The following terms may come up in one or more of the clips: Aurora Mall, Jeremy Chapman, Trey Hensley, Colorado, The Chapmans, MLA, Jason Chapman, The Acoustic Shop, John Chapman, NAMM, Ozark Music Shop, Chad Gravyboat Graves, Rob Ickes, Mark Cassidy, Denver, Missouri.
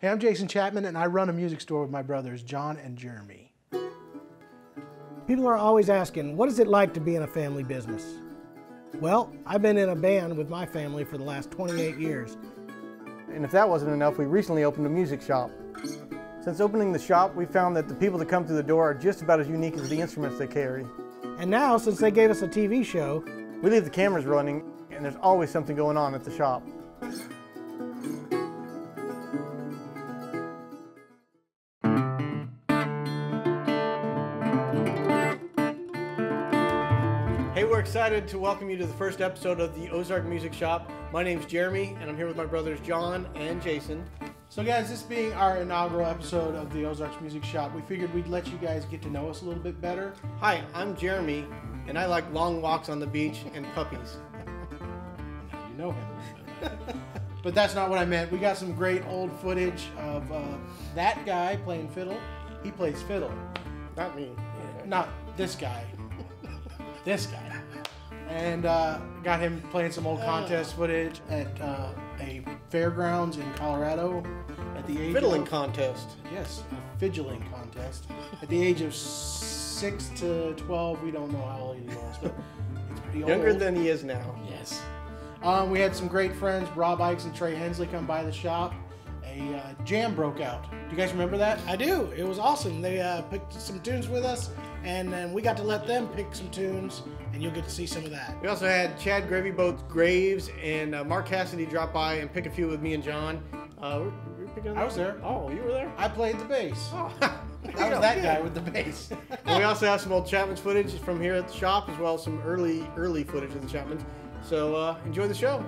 Hey, I'm Jason Chapman, and I run a music store with my brothers, John and Jeremy. People are always asking, what is it like to be in a family business? Well, I've been in a band with my family for the last 28 years. And if that wasn't enough, we recently opened a music shop. Since opening the shop, we found that the people that come through the door are just about as unique as the instruments they carry. And now, since they gave us a TV show, we leave the cameras running, and there's always something going on at the shop. We're excited to welcome you to the first episode of the Ozark Music Shop. My name's Jeremy, and I'm here with my brothers John and Jason. So guys, this being our inaugural episode of the Ozarks Music Shop, we figured we'd let you guys get to know us a little bit better. Hi, I'm Jeremy, and I like long walks on the beach and puppies. Now you know him a little bit. But that's not what I meant. We got some great old footage of that guy playing fiddle. He plays fiddle. Not me. Yeah. Not this guy. This guy. And got him playing some old contest footage at a fairgrounds in Colorado at the age fiddling of, contest. Yes, a fidgeling contest. At the age of 6 to 12, we don't know how old he was, but it's pretty old. Younger than he is now. Yes. We had some great friends, Rob Ickes and Trey Hensley, come by the shop. A jam broke out. Do you guys remember that? I do. It was awesome. They picked some tunes with us, and then we got to let them pick some tunes, and you'll get to see some of that. We also had Chad Gravyboat Graves and Mark Cassidy drop by and pick a few with me and John. Were you picking up? I was there. Oh, you were there? I played the bass. Oh. I was that guy with the bass. And we also have some old Chapman's footage from here at the shop, as well as some early footage of the Chapmans. So enjoy the show.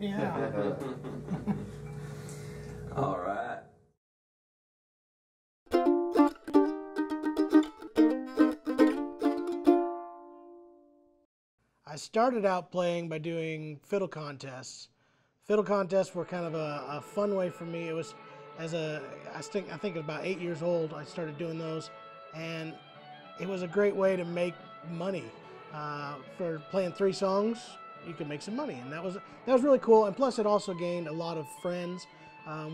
Yeah. All right. I started out playing by doing fiddle contests. Fiddle contests were kind of a fun way for me. It was I think about 8 years old I started doing those, and it was a great way to make money. For playing three songs, you could make some money, and that was really cool. And plus, it also gained a lot of friends.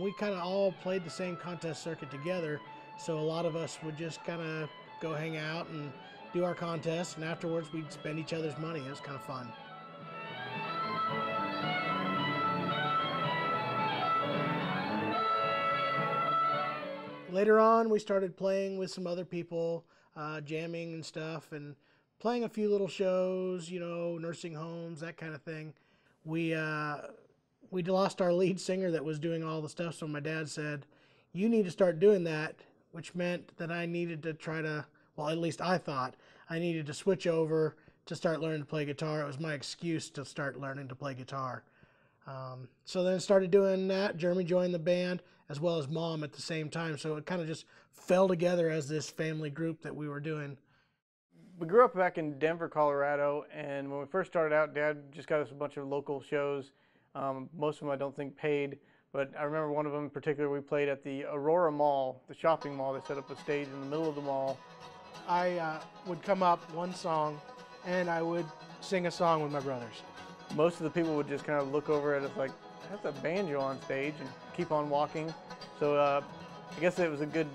We kind of all played the same contest circuit together, so a lot of us would just kind of go hang out and do our contests, and afterwards we'd spend each other's money. It was kind of fun. Later on, we started playing with some other people, jamming and stuff, and playing a few little shows, you know, nursing homes, that kind of thing. We lost our lead singer that was doing all the stuff, so my dad said, "You need to start doing that," which meant that I needed to try to, well, at least I thought, I needed to switch over to start learning to play guitar. It was my excuse to start learning to play guitar. So then I started doing that. Jeremy joined the band, as well as Mom at the same time, so it kind of just fell together as this family group that we were doing. We grew up back in Denver, Colorado, and when we first started out, Dad just got us a bunch of local shows. Most of them I don't think paid, but I remember one of them in particular we played at the Aurora Mall, the shopping mall. They set up a stage in the middle of the mall. I would come up one song, and I would sing a song with my brothers. Most of the people would just kind of look over at us like, "That's a banjo on stage," and keep on walking. So I guess it was a good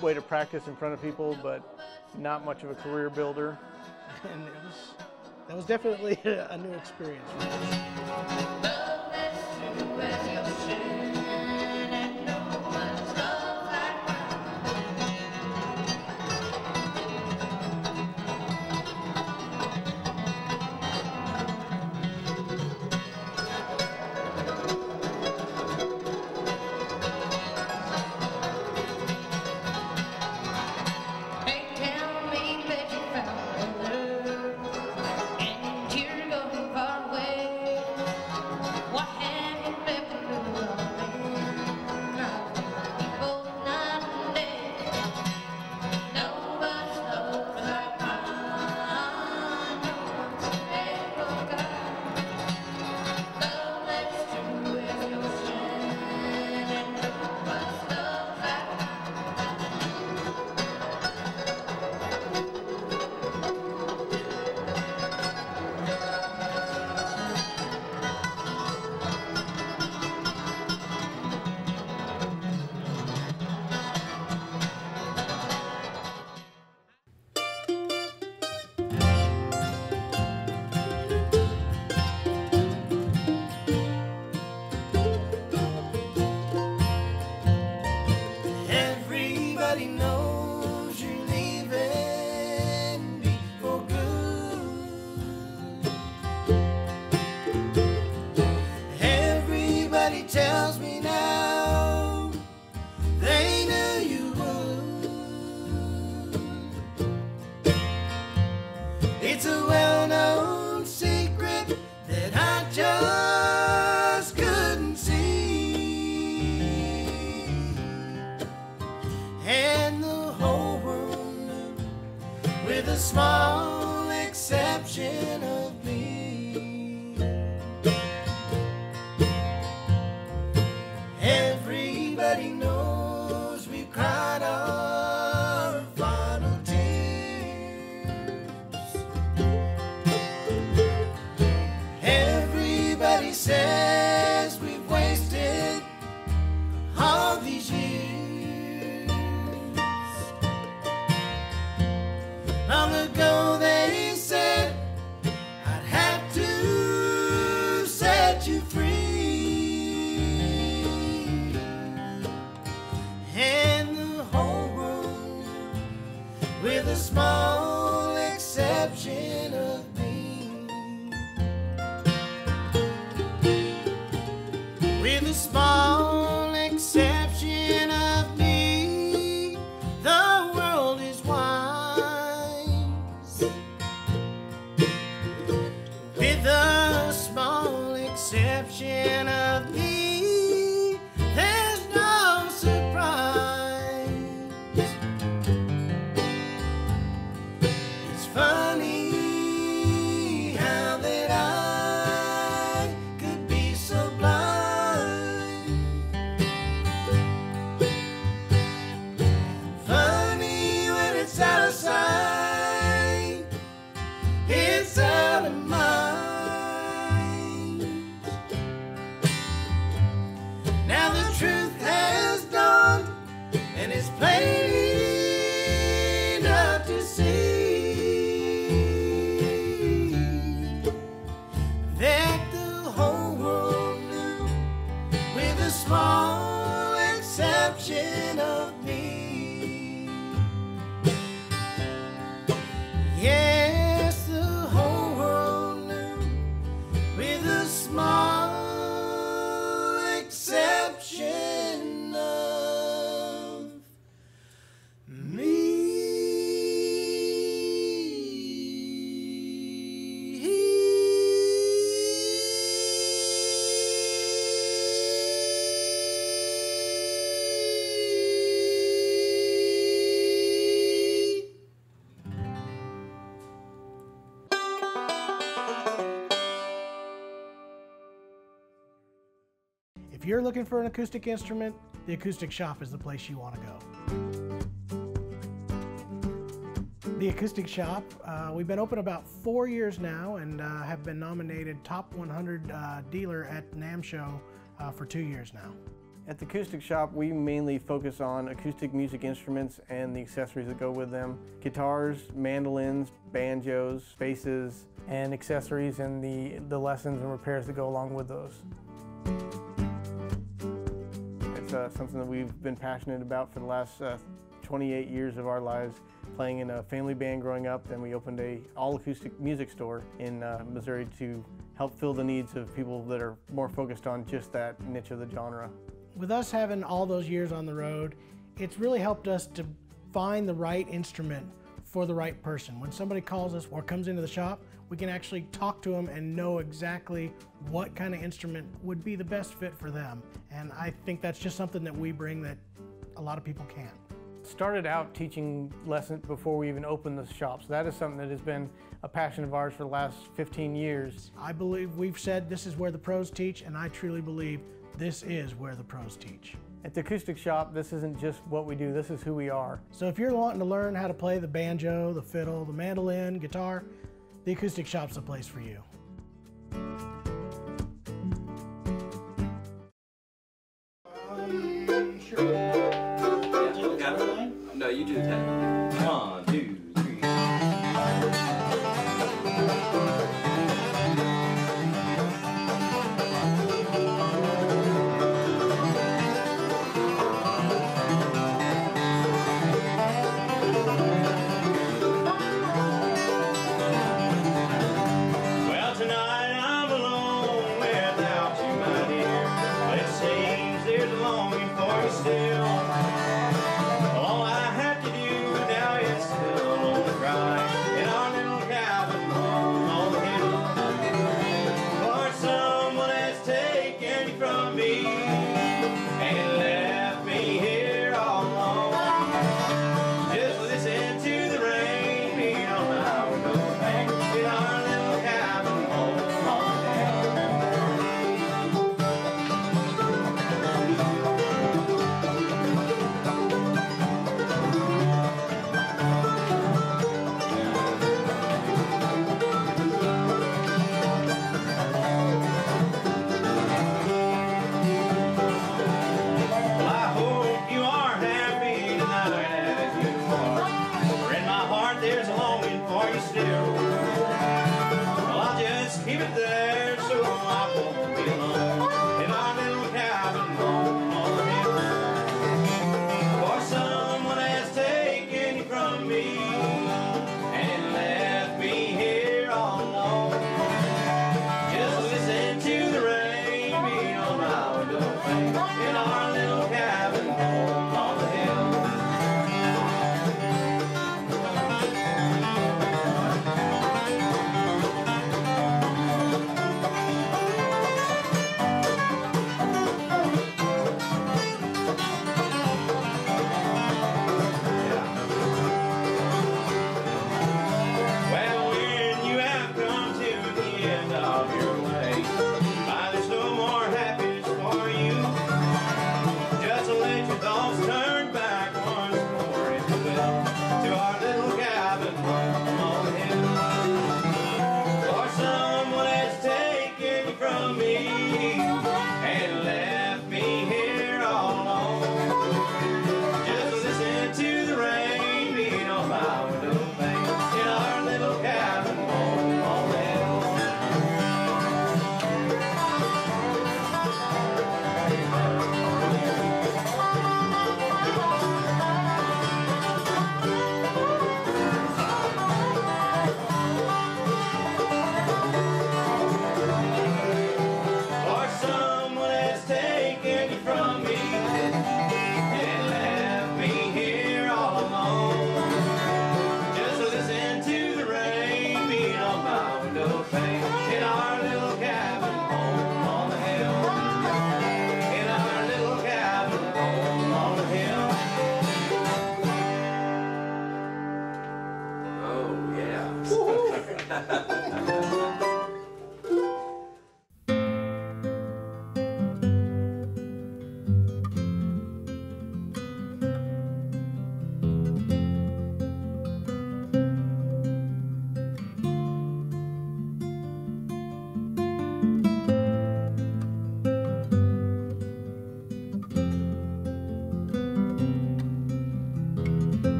way to practice in front of people, but not much of a career builder. And that was definitely a new experience. Out of sight. you're looking for an acoustic instrument, The Acoustic Shop is the place you want to go. The Acoustic Shop, we've been open about 4 years now and have been nominated Top 100 Dealer at NAMM Show for 2 years now. At The Acoustic Shop, we mainly focus on acoustic music instruments and the accessories that go with them. Guitars, mandolins, banjos, basses, and accessories and the lessons and repairs that go along with those. It's something that we've been passionate about for the last 28 years of our lives, playing in a family band growing up, and we opened a all-acoustic music store in Missouri to help fill the needs of people that are more focused on just that niche of the genre. With us having all those years on the road, it's really helped us to find the right instrument for the right person. When somebody calls us or comes into the shop, we can actually talk to them and know exactly what kind of instrument would be the best fit for them. And I think that's just something that we bring that a lot of people can't. Started out teaching lessons before we even opened the shop, so that is something that has been a passion of ours for the last 15 years. I believe we've said this is where the pros teach, and I truly believe this is where the pros teach. At The Acoustic Shop, this isn't just what we do, this is who we are. So if you're wanting to learn how to play the banjo, the fiddle, the mandolin, guitar, The Acoustic Shop's the place for you. Sure. Yeah, you got it, line? No, you do the tap. 1, 2, 3.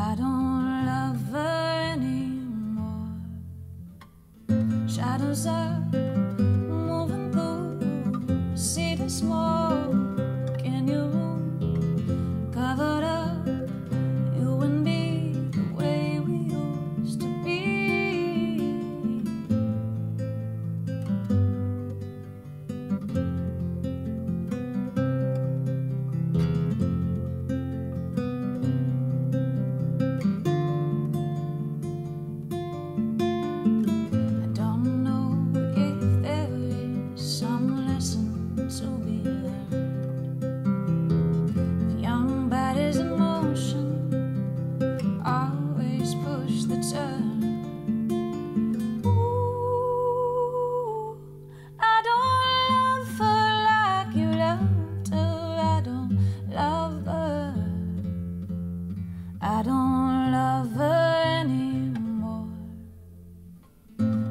I don't love her anymore. Shadows are moving through, see the smoke in your room, covered up, you and me, the way we used to be.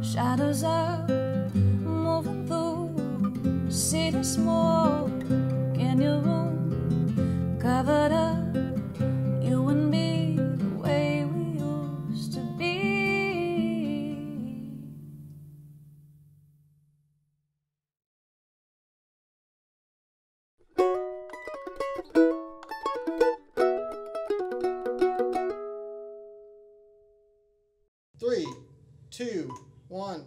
Shadows are moving through, see the smoke in your room, covered up, you and me, the way we used to be. Three, two, one.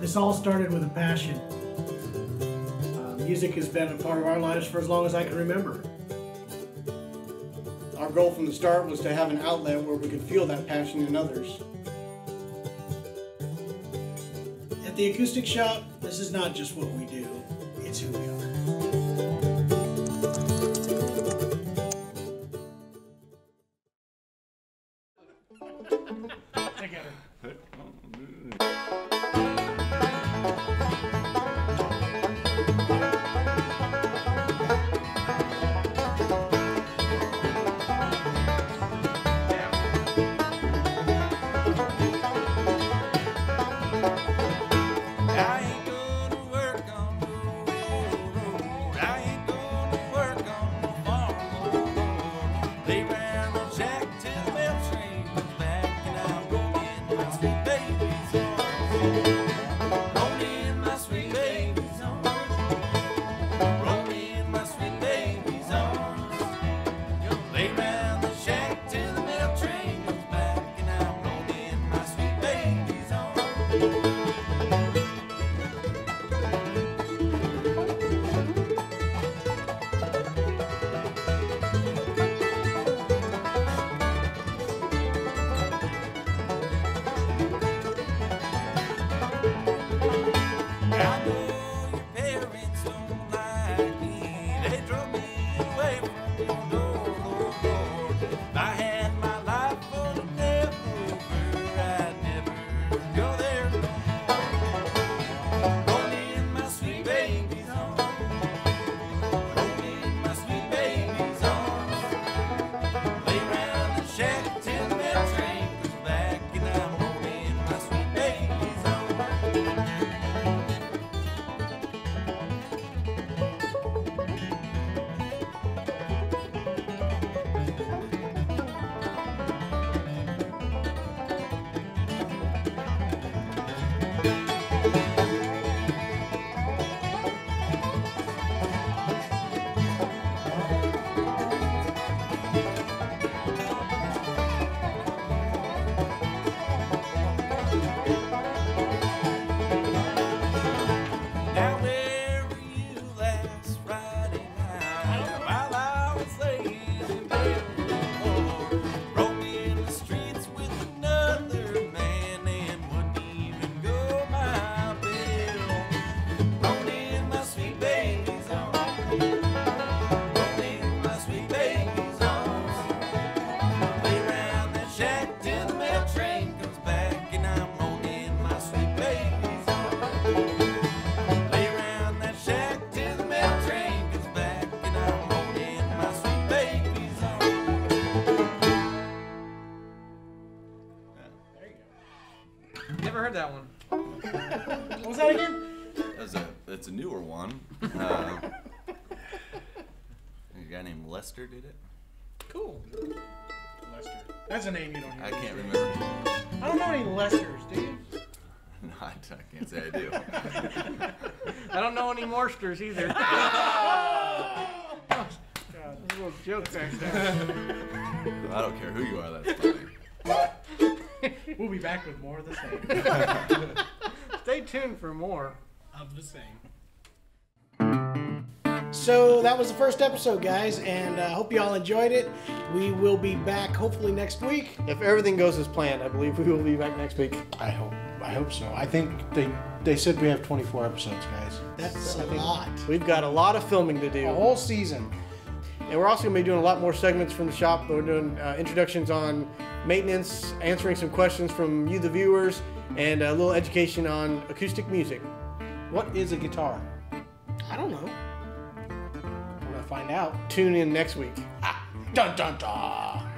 This all started with a passion. Music has been a part of our lives for as long as I can remember. Our goal from the start was to have an outlet where we could feel that passion in others. At The Acoustic Shop, this is not just what we do, it's who we are. guy named Lester did it. Cool. Lester. That's a name you don't hear. I can't remember. I don't know any Lesters, do you? No, I can't say I do. I don't know any Morsters either. Oh, God. There's a little joke back there. I don't care who you are, that's funny. We'll be back with more of the same. Stay tuned for more of the same. So that was the first episode, guys, and I hope you all enjoyed it. We will be back hopefully next week. If everything goes as planned, I believe we will be back next week. I hope so. I think they said we have 24 episodes, guys. That's a lot. We've got a lot of filming to do. A whole season. And we're also going to be doing a lot more segments from the shop. We're doing introductions on maintenance, answering some questions from you, the viewers, and a little education on acoustic music. What is a guitar? I don't know. We're going to find out. Tune in next week. Ah, dun dun dun!